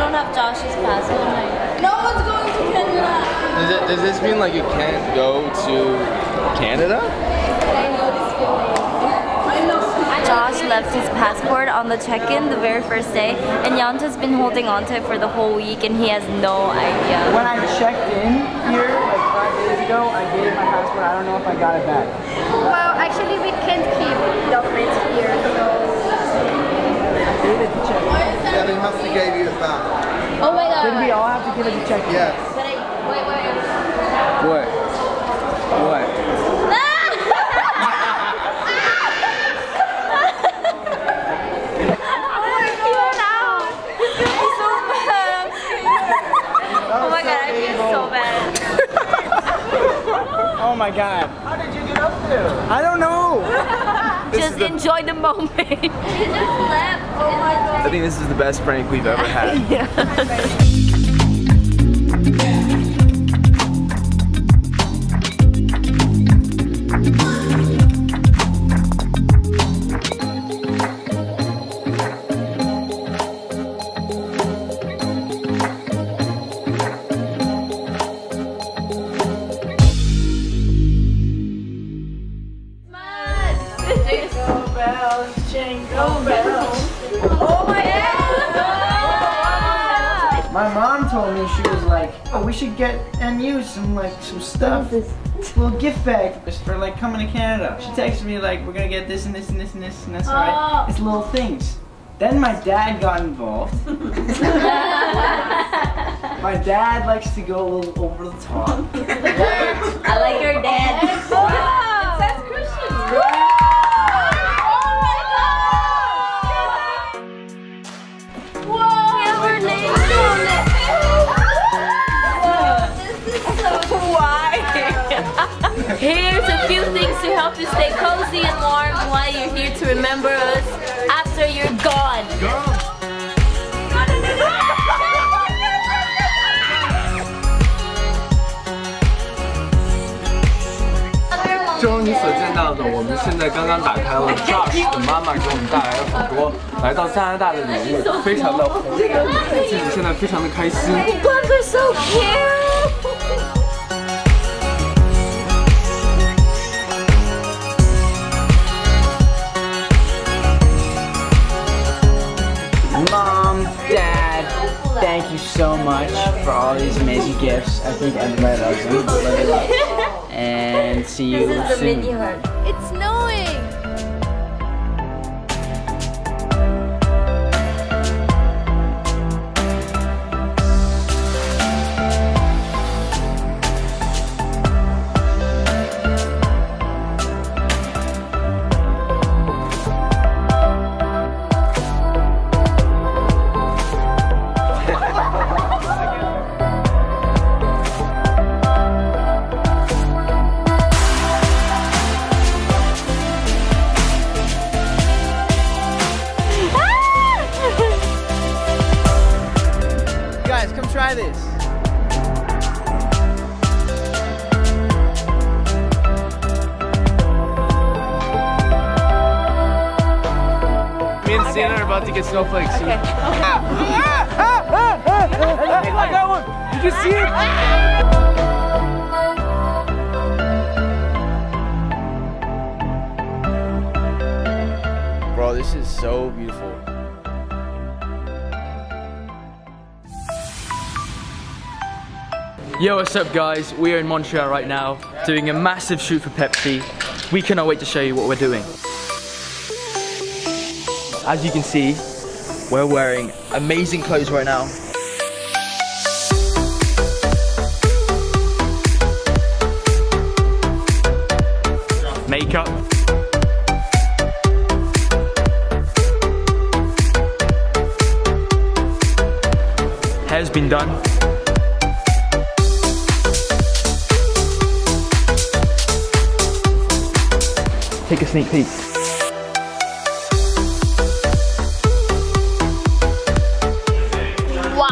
don't have Josh's passport. Like, no one's going to Canada. Does this mean like you can't go to Canada? Josh left his passport on the check-in the very first day, and Yanta's been holding on to it for the whole week, and he has no idea. When I checked in here like 5 days ago, I gave my passport. I don't know if I got it back. Well, actually, we can't keep documents here, so. I gave it to check-in. Yeah, they must have gave you it back. Oh my God. Didn't we all have to give it to check-in? Yes. But I, wait. What? What? Ah! Oh my God. How did you get up there? I don't know. Just enjoy the moment. You just left. Oh my God. I think this is the best prank we've ever had. Yeah. My mom told me, she was like, oh, we should get NU some stuff, little gift bag for like coming to Canada. She texted me like, we're gonna get this and this and this and this and that's right. It's little things. Then my dad got involved. My dad likes to go a little over the top. I like your dad. Wow. It says Christian. Wow. Here's a few things to help you stay cozy and warm while you're here to remember us after you're gone. Josh 你所见到的，我们现在刚刚打开了 Josh 的妈妈给我们带来了很多来到加拿大的礼物，非常的红，自己现在非常的开心。Bugs are so cute. Thank you so much for all these amazing gifts. I think everybody loves them. And see you soon. This is the mini hug. It's snowing. Try this. Me and Sienna are about to get snowflakes. Okay. Like that one. Did you see it? Bro, this is so beautiful. Yo, what's up guys? We are in Montreal right now, doing a massive shoot for Pepsi. We cannot wait to show you what we're doing. As you can see, we're wearing amazing clothes right now. Makeup. Hair's been done. Take a sneak peek. Wow!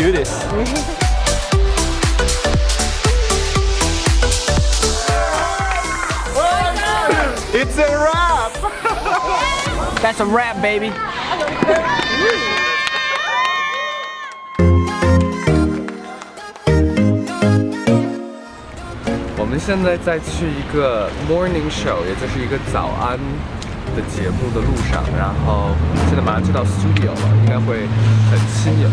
do this. It's a wrap! That's a wrap, baby!我们现在在去一个 morning show， 也就是一个早安的节目的路上，然后现在马上就到 studio 了，应该会很新颖。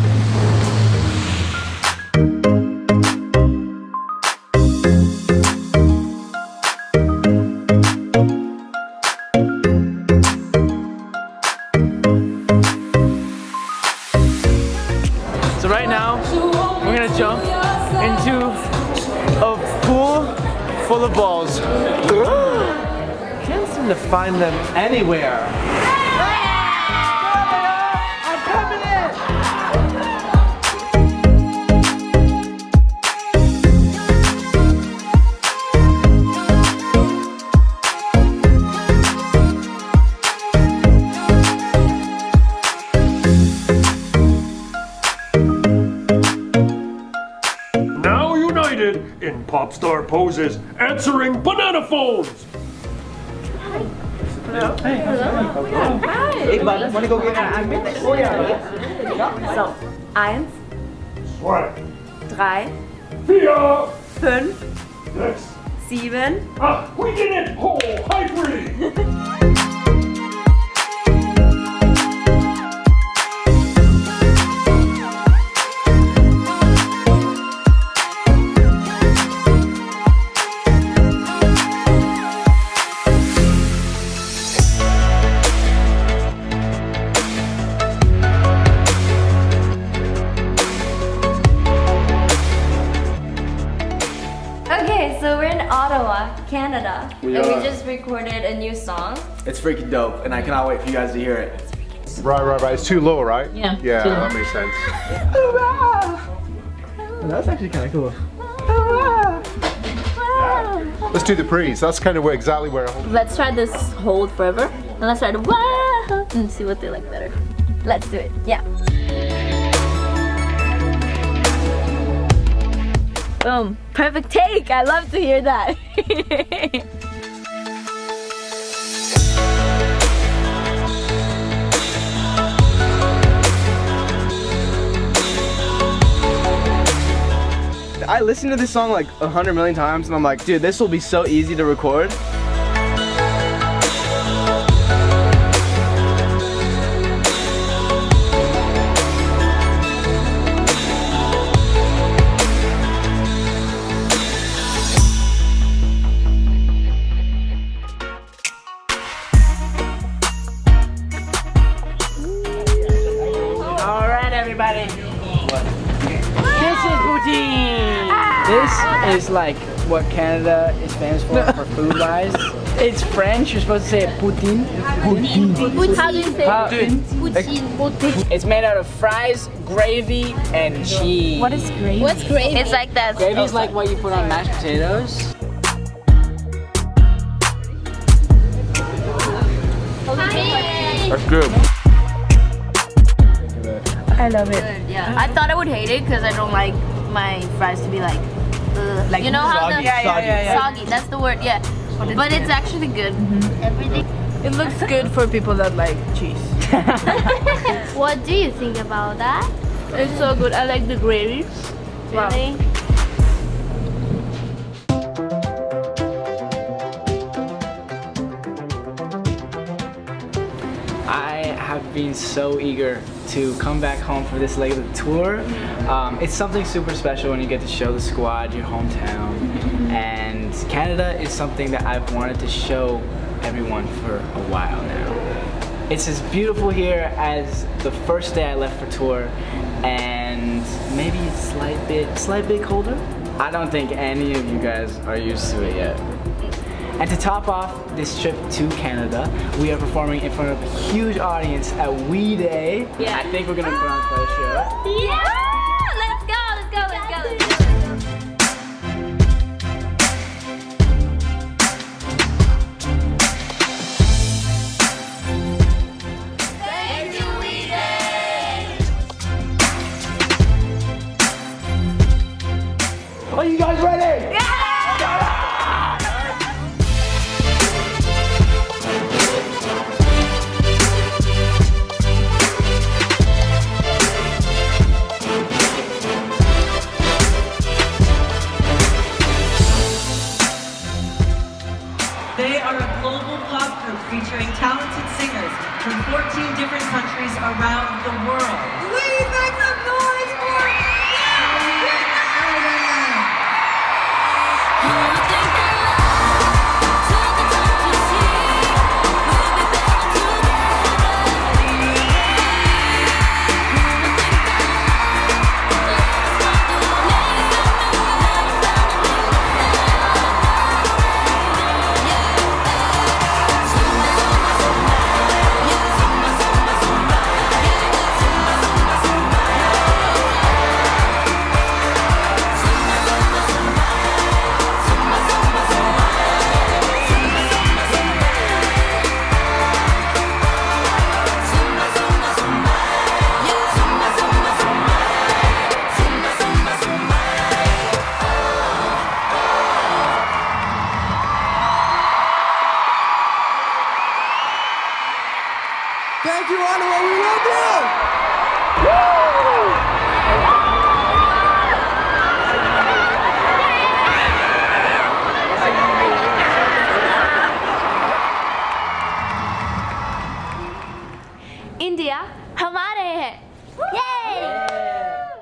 So right now, we're gonna jump into a pool full of balls. Can't seem to find them anywhere. I'm coming in pop star poses, answering banana phones. Hey, bud, wanna go get it? So, 1, 2, 3, 4, 5, 6, 7. Ah, we did it! Oh, high three! So we're in Ottawa, Canada, and we just recorded a new song. It's freaking dope, and I cannot wait for you guys to hear it. Right. It's too low, right? Yeah. Yeah, that makes sense. Oh, that's actually kind of cool. Yeah. Let's do the breeze. That's kind of exactly where I hold. Let's try this hold forever, and let's try the wow and see what they like better. Let's do it. Yeah. Boom. Perfect take. I love to hear that. I listened to this song like 100 million times and I'm like, dude, this will be so easy to record. This is like what Canada is famous for food-wise. It's French. You're supposed to say poutine. Poutine. How do you say poutine? Poutine. It's made out of fries, gravy, and cheese. What is gravy? What's gravy? It's like that. Gravy is like what you put on mashed potatoes. That's good. I love it. Yeah. I thought I would hate it because I don't like my fries to be like you know how soggy? Soggy, that's the word, yeah. But it's actually good. Mm-hmm. Everything. It looks good for people that like cheese. What do you think about that? It's so good. I like the gravy. Wow. Really? I've been so eager to come back home for this leg of the tour. It's something super special when you get to show the squad your hometown, and Canada is something that I've wanted to show everyone for a while now. It's as beautiful here as the first day I left for tour, and maybe a slight bit colder. I don't think any of you guys are used to it yet. And to top off this trip to Canada, we are performing in front of a huge audience at WE Day. Yeah. I think we're gonna put on quite a show. Yeah! Let's go, let's go, let's go, let's go. Thank you, WE Day! talented singers from 14 different countries around the world. Please make some noise for Thank you, Ottawa. We love you. Woo!